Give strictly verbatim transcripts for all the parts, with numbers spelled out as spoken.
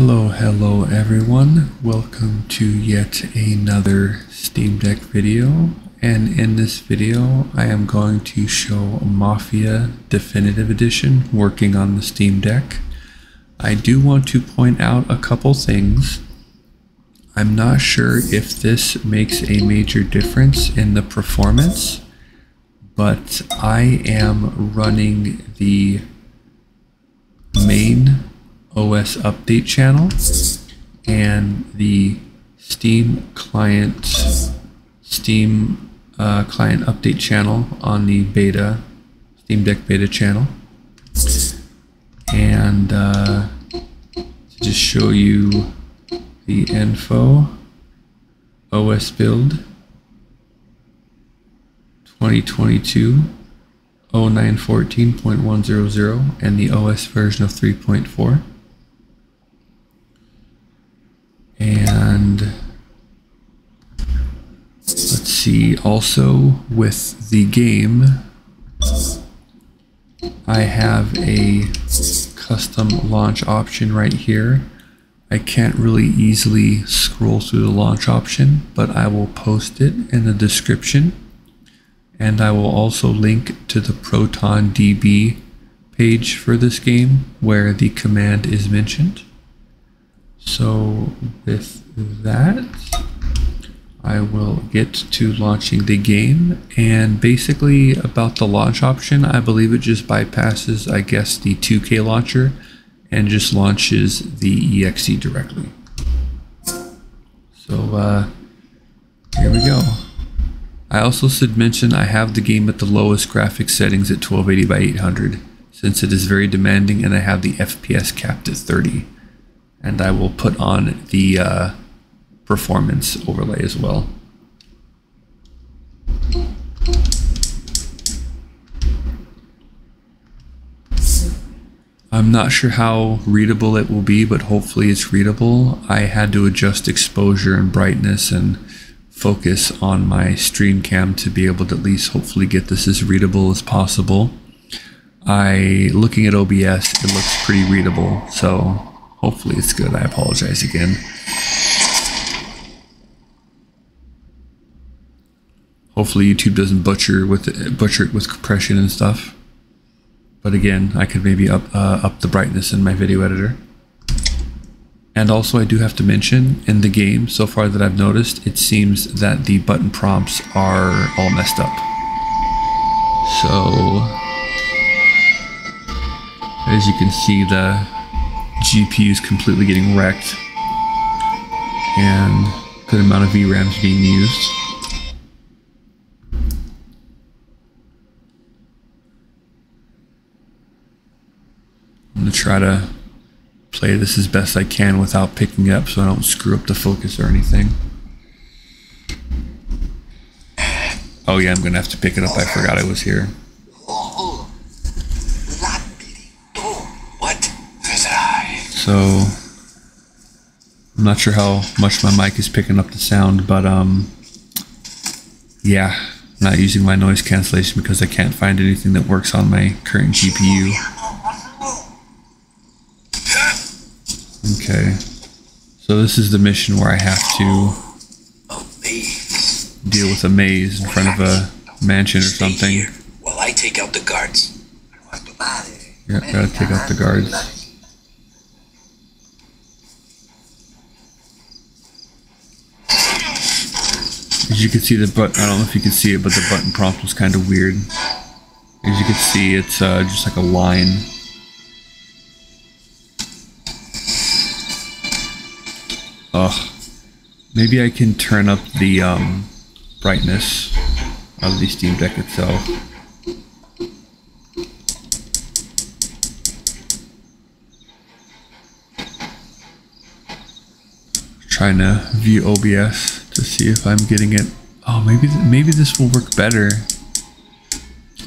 Hello, hello everyone. Welcome to yet another Steam Deck video. And in this video, I am going to show Mafia Definitive Edition working on the Steam Deck. I do want to point out a couple things. I'm not sure if this makes a major difference in the performance, but I am running the main O S update channel and the Steam client Steam uh, client update channel on the beta Steam Deck beta channel, and uh, to just show you the info, O S build twenty twenty-two oh nine fourteen point one hundred and the O S version of three point four. And let's see, also with the game, I have a custom launch option right here. I can't really easily scroll through the launch option, but I will post it in the description. And I will also link to the ProtonDB page for this game where the command is mentioned. So with that, I will get to launching the game. And basically about the launch option, I believe it just bypasses, I guess, the two K launcher and just launches the E X E directly. So uh, here we go. I also should mention I have the game at the lowest graphics settings at twelve eighty by eight hundred, since it is very demanding, and I have the F P S capped at thirty. And I will put on the uh, performance overlay as well. I'm not sure how readable it will be, but hopefully it's readable. I had to adjust exposure and brightness and focus on my stream cam to be able to at least hopefully get this as readable as possible. I, looking at O B S, it looks pretty readable, so hopefully it's good. I apologize again. Hopefully YouTube doesn't butcher with it, butcher it with compression and stuff. But again, I could maybe up uh, up the brightness in my video editor. And also, I do have to mention in the game so far that I've noticed, it seems that the button prompts are all messed up. So as you can see, the G P U is completely getting wrecked, and good amount of V RAM is being used. I'm going to try to play this as best I can without picking it up so I don't screw up the focus or anything. Oh yeah, I'm going to have to pick it up. I forgot I was here. So I'm not sure how much my mic is picking up the sound, but um, yeah, not using my noise cancellation because I can't find anything that works on my current G P U. Okay, so this is the mission where I have to deal with a maze in front of a mansion or something. While I take out the guards. Yep, gotta take out the guards. As you can see, the button, I don't know if you can see it, but the button prompt was kind of weird. As you can see, it's uh, just like a line. Ugh. Maybe I can turn up the um, brightness of the Steam Deck itself. Trying to view O B S to see if I'm getting it. Oh, maybe th maybe this will work better.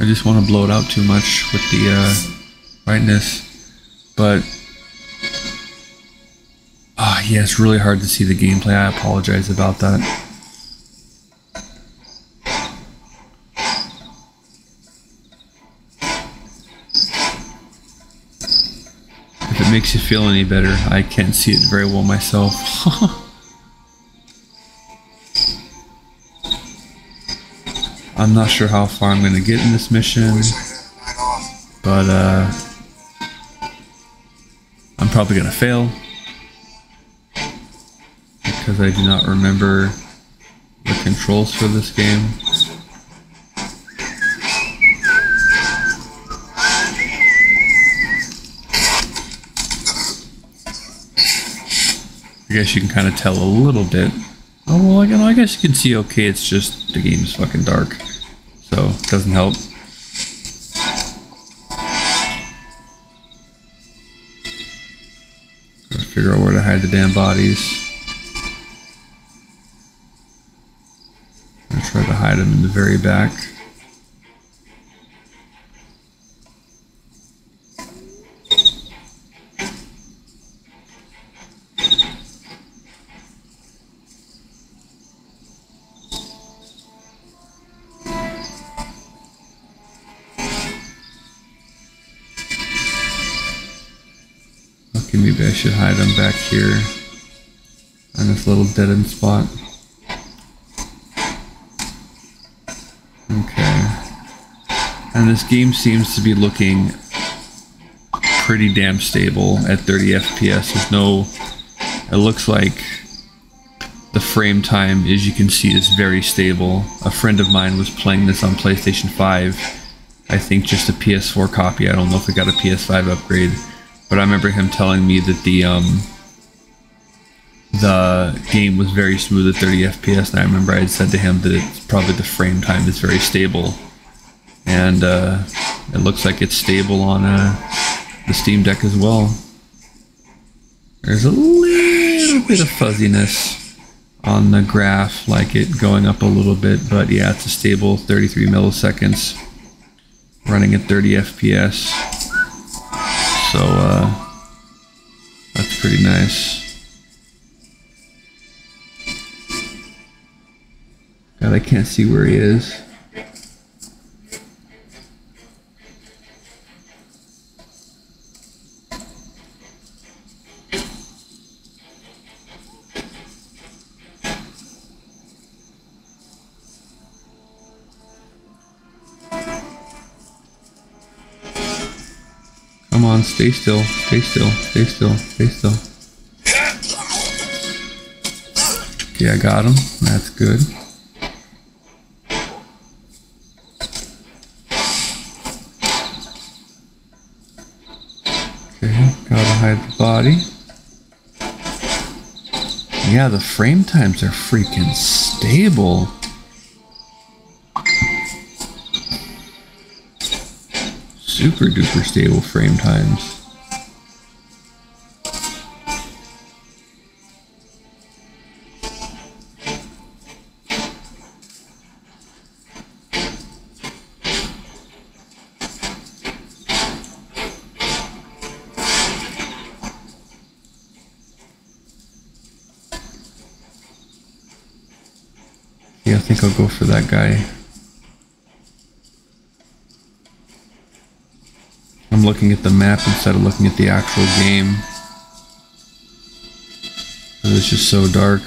I just want to blow it out too much with the uh, brightness, but ah, oh, yeah, it's really hard to see the gameplay. I apologize about that. If it makes you feel any better. I can't see it very well myself. I'm not sure how far I'm going to get in this mission, but uh, I'm probably going to fail because I do not remember the controls for this game. I guess you can kind of tell a little bit. Oh, well, I, you know, I guess you can see okay, it's just the game's fucking dark. So, it doesn't help. Gotta figure out where to hide the damn bodies. I'm gonna try to hide them in the very back. Maybe I should hide them back here on this little dead end spot. Okay. And this game seems to be looking pretty damn stable at thirty F P S. There's no, it looks like the frame time, as you can see, is very stable. A friend of mine was playing this on PlayStation five. I think just a P S four copy. I don't know if it got a P S five upgrade. But I remember him telling me that the um, the game was very smooth at thirty F P S, and I remember I had said to him that it's probably the frame time is very stable, and uh, it looks like it's stable on uh, the Steam Deck as well. There's a little bit of fuzziness on the graph, like it going up a little bit, but yeah, it's a stable thirty-three milliseconds running at thirty F P S. So, uh, that's pretty nice. God, I can't see where he is. Come on, stay still, stay still, stay still, stay still. Okay, I got him. That's good. Okay, gotta hide the body. Yeah, the frame times are freaking stable. Super duper stable frame times. Yeah, I think I'll go for that guy. I'm looking at the map instead of looking at the actual game. It's just so dark.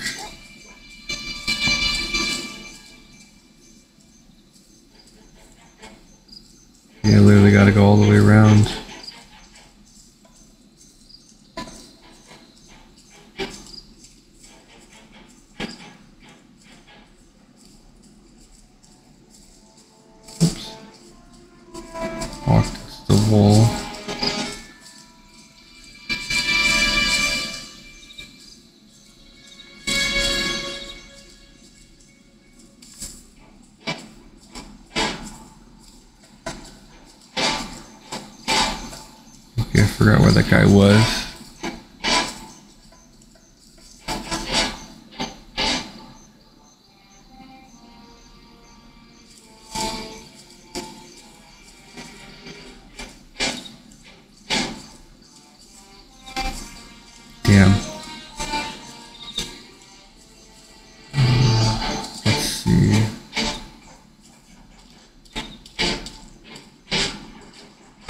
Yeah, I literally gotta go all the way around. I forgot where that guy was. Damn. Uh, let's see.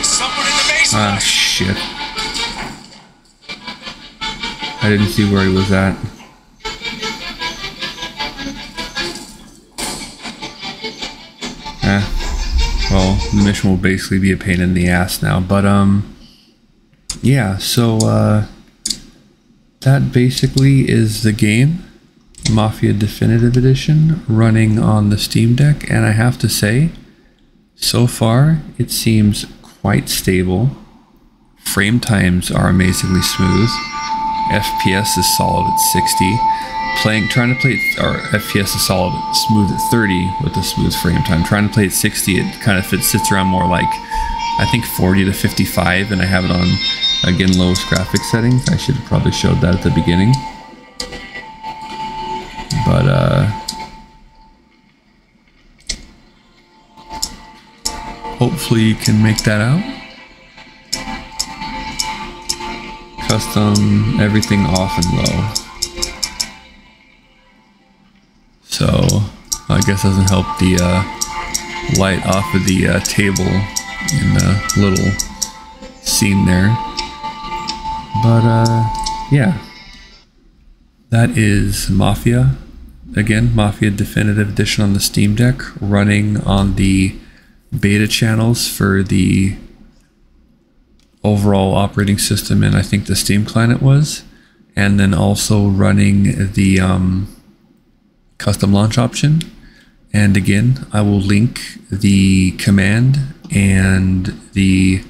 Someone in the basement. Ah, shit. I didn't see where he was at. Eh. Well, the mission will basically be a pain in the ass now, but um, yeah, so uh, that basically is the game, Mafia Definitive Edition, running on the Steam Deck, and I have to say, so far, it seems quite stable. Frame times are amazingly smooth. F P S is solid at sixty. Playing, trying to play, or F P S is solid, smooth at thirty with a smooth frame time. Trying to play at sixty, it kind of fits, sits around more like, I think forty to fifty-five, and I have it on, again, lowest graphics settings. I should have probably showed that at the beginning. But, uh... hopefully you can make that out. Custom everything off and low. So I guess doesn't help the uh, light off of the uh, table in the little scene there. But uh, yeah, that is Mafia. Again, Mafia Definitive Edition on the Steam Deck, running on the beta channels for the overall operating system, and I think the Steam client it was, and then also running the um, custom launch option. And again, I will link the command and the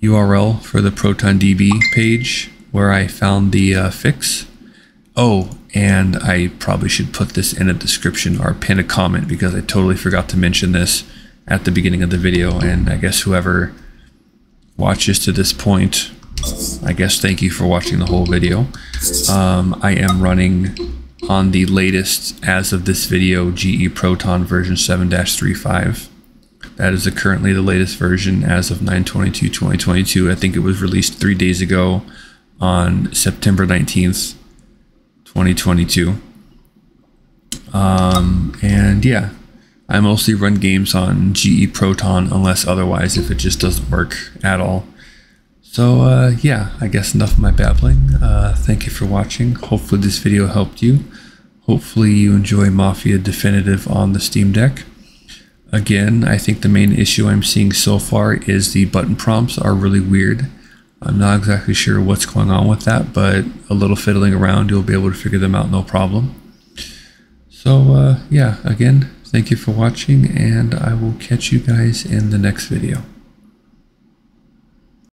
U R L for the ProtonDB page where I found the uh, fix. Oh, and I probably should put this in a description or pin a comment, because I totally forgot to mention this at the beginning of the video, and I guess whoever watches to this point, I guess thank you for watching the whole video. Um, I am running on the latest, as of this video, G E Proton version seven point three five. That is the, currently the latest version as of nine twenty-two twenty twenty-two. I think it was released three days ago on September nineteenth twenty twenty-two. Um, and yeah. I mostly run games on G E Proton unless otherwise, if it just doesn't work at all. So uh, yeah, I guess enough of my babbling. Uh, thank you for watching. Hopefully this video helped you. Hopefully you enjoy Mafia Definitive on the Steam Deck. Again, I think the main issue I'm seeing so far is the button prompts are really weird. I'm not exactly sure what's going on with that, but a little fiddling around, you'll be able to figure them out, no problem. So uh, yeah, again, thank you for watching, and I will catch you guys in the next video.